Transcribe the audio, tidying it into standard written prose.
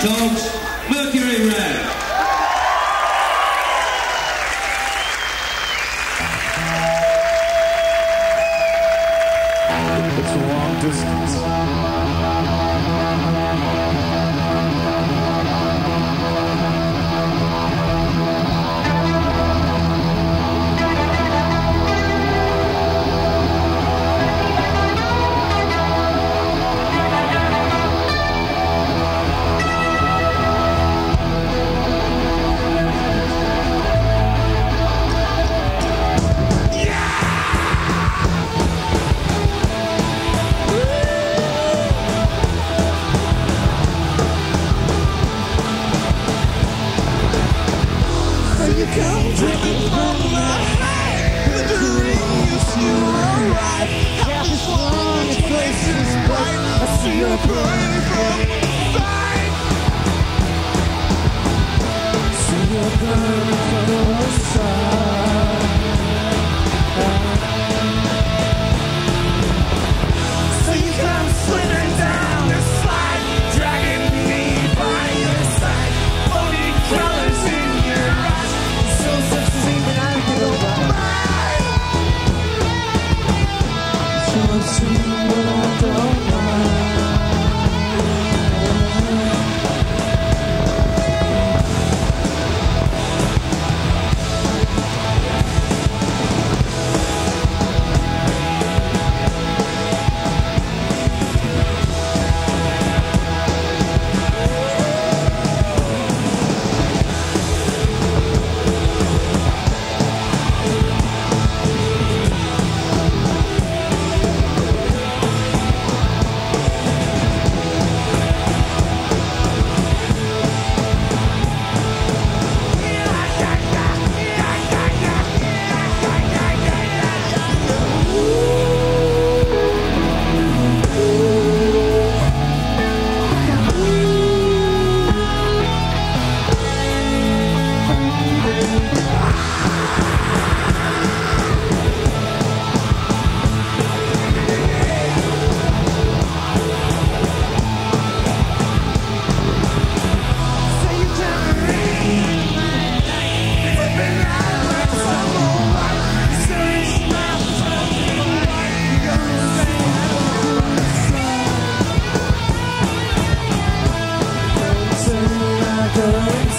Hot Dogs, Mercury Rev. It's a long distance. Come drinking from my hand, the dream is you arrive. Half as long as place is bright, I see you burning from inside. See you burning from inside. So you come slithering down the slide, dragging me by your side, floating colors in your eyes. See what I don't